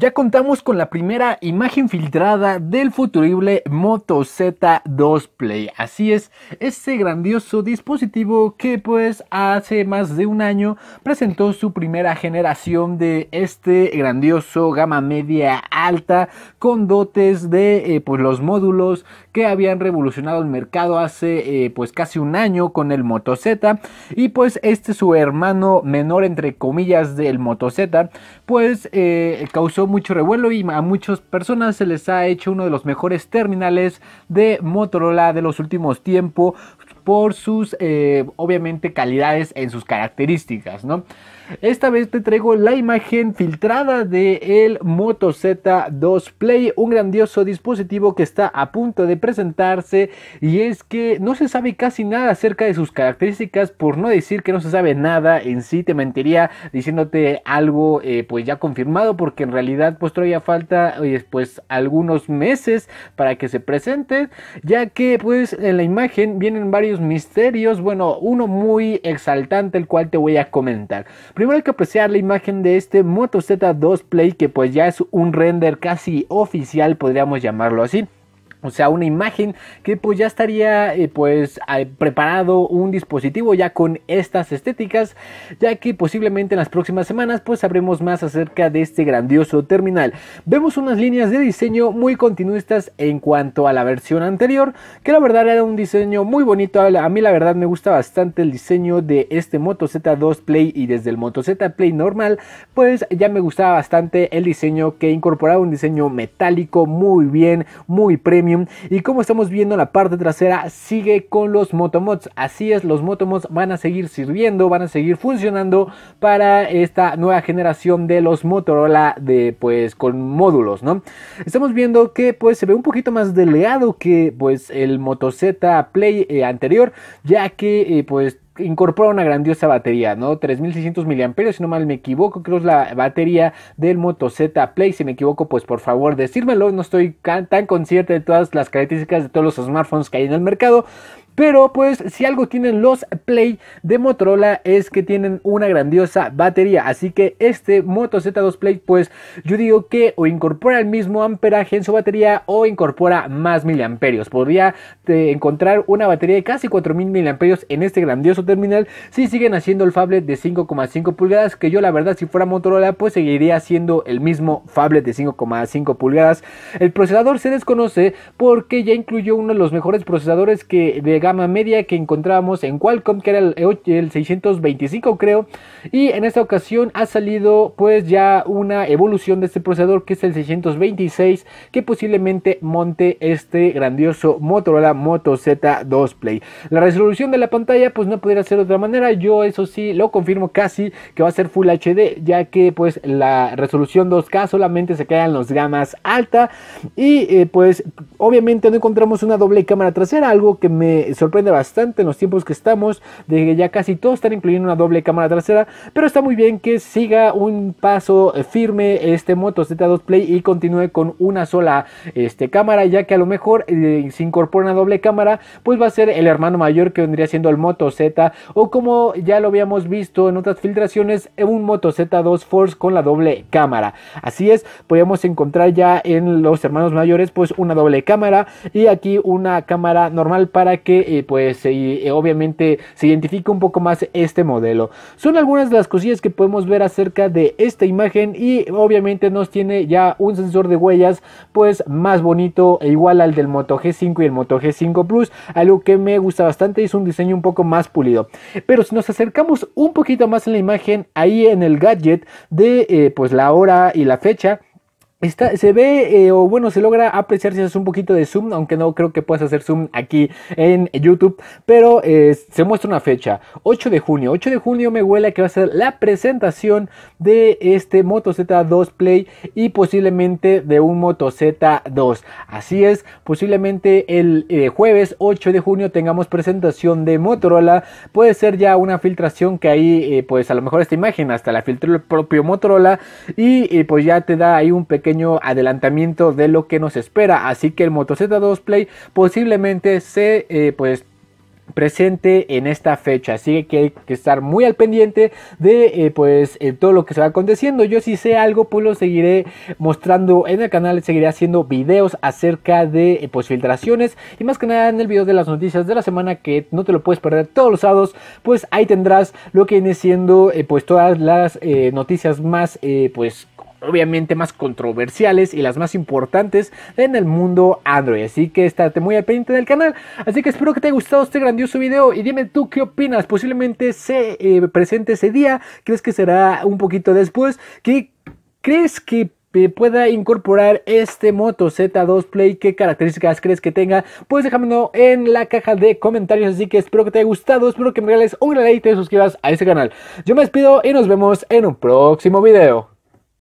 Ya contamos con la primera imagen filtrada del futurible Moto Z2 Play. Así es, este grandioso dispositivo que pues hace más de un año presentó su primera generación de este grandioso gama media alta con dotes de pues los módulos que habían revolucionado el mercado hace pues casi un año con el Moto Z. Y pues este su hermano menor entre comillas del Moto Z pues causó mucho revuelo y a muchas personas se les ha hecho uno de los mejores terminales de Motorola de los últimos tiempos por sus obviamente calidades en sus características, ¿no? Esta vez te traigo la imagen filtrada del Moto Z2 Play, un grandioso dispositivo que está a punto de presentarse, y es que no se sabe casi nada acerca de sus características, por no decir que no se sabe nada en sí. Te mentiría diciéndote algo pues ya confirmado, porque en realidad pues todavía falta pues algunos meses para que se presente, ya que pues en la imagen vienen varios misterios, bueno, uno muy exaltante el cual te voy a comentar. Primero hay que apreciar la imagen de este Moto Z2 Play, que pues ya es un render casi oficial, podríamos llamarlo así. O sea, una imagen que pues ya estaría preparado un dispositivo ya con estas estéticas, ya que posiblemente en las próximas semanas pues sabremos más acerca de este grandioso terminal. Vemos unas líneas de diseño muy continuistas en cuanto a la versión anterior, que la verdad era un diseño muy bonito. A mí la verdad me gusta bastante el diseño de este Moto Z2 Play, y desde el Moto Z Play normal pues ya me gustaba bastante el diseño, que incorporaba un diseño metálico muy bien, muy premium. Y como estamos viendo, la parte trasera sigue con los Moto Mods. Así es, los Moto Mods van a seguir sirviendo, van a seguir funcionando para esta nueva generación de los Motorola de pues con módulos, ¿no? Estamos viendo que pues se ve un poquito más delgado que pues el Moto Z Play anterior, ya que pues incorpora una grandiosa batería, ¿no? 3600 mAh, si no mal me equivoco, creo es la batería del Moto Z Play. Si me equivoco, pues por favor decírmelo, no estoy tan consciente de todas las características de todos los smartphones que hay en el mercado. Pero pues si algo tienen los Play de Motorola es que tienen una grandiosa batería. Así que este Moto Z2 Play pues yo digo que o incorpora el mismo amperaje en su batería o incorpora más miliamperios. Podría encontrar una batería de casi 4000 miliamperios en este grandioso terminal si siguen haciendo el phablet de 5,5 pulgadas. Que yo la verdad, si fuera Motorola, pues seguiría haciendo el mismo phablet de 5,5 pulgadas. El procesador se desconoce porque ya incluyó uno de los mejores procesadores que de gama media que encontrábamos en Qualcomm, que era el 625 creo, y en esta ocasión ha salido pues ya una evolución de este procesador, que es el 626, que posiblemente monte este grandioso Motorola Moto Z2 Play. La resolución de la pantalla pues no podría ser de otra manera. Yo eso sí lo confirmo casi que va a ser Full HD, ya que pues la resolución 2K solamente se queda en los gamas alta, y pues obviamente no encontramos una doble cámara trasera, algo que me sorprende bastante en los tiempos que estamos, de que ya casi todos están incluyendo una doble cámara trasera. Pero está muy bien que siga un paso firme este Moto Z2 Play y continúe con una sola cámara, ya que a lo mejor si incorpora una doble cámara pues va a ser el hermano mayor que vendría siendo el Moto Z, o como ya lo habíamos visto en otras filtraciones, un Moto Z2 Force con la doble cámara. Así es, podríamos encontrar ya en los hermanos mayores pues una doble cámara, y aquí una cámara normal para que pues obviamente se identifica un poco más este modelo. Son algunas de las cosillas que podemos ver acerca de esta imagen, y obviamente nos tiene ya un sensor de huellas pues más bonito, igual al del Moto G5 y el Moto G5 Plus, algo que me gusta bastante. Es un diseño un poco más pulido. Pero si nos acercamos un poquito más en la imagen, ahí en el gadget de pues la hora y la fecha, se ve o bueno, se logra apreciar si haces un poquito de zoom, aunque no creo que puedas hacer zoom aquí en YouTube, pero se muestra una fecha, 8 de junio. 8 de junio me huele que va a ser la presentación de este Moto Z2 Play, y posiblemente de un Moto Z2. Así es, posiblemente el jueves 8 de junio tengamos presentación de Motorola. Puede ser ya una filtración que ahí pues a lo mejor esta imagen hasta la filtró el propio Motorola, y pues ya te da ahí un pequeño adelantamiento de lo que nos espera. Así que el Moto Z2 Play posiblemente se presente en esta fecha, así que hay que estar muy al pendiente de todo lo que se va aconteciendo. Yo si sé algo pues lo seguiré mostrando en el canal, seguiré haciendo videos acerca de filtraciones y más que nada en el video de las noticias de la semana, que no te lo puedes perder todos los sábados, pues ahí tendrás lo que viene siendo todas las noticias más obviamente más controversiales y las más importantes en el mundo Android. Así que estate muy al pendiente del canal. Así que espero que te haya gustado este grandioso video. Y dime tú qué opinas. Posiblemente se presente ese día. ¿Crees que será un poquito después? ¿Qué crees que pueda incorporar este Moto Z2 Play? ¿Qué características crees que tenga? Pues déjamelo en la caja de comentarios. Así que espero que te haya gustado. Espero que me regales un gran like y te suscribas a este canal. Yo me despido y nos vemos en un próximo video.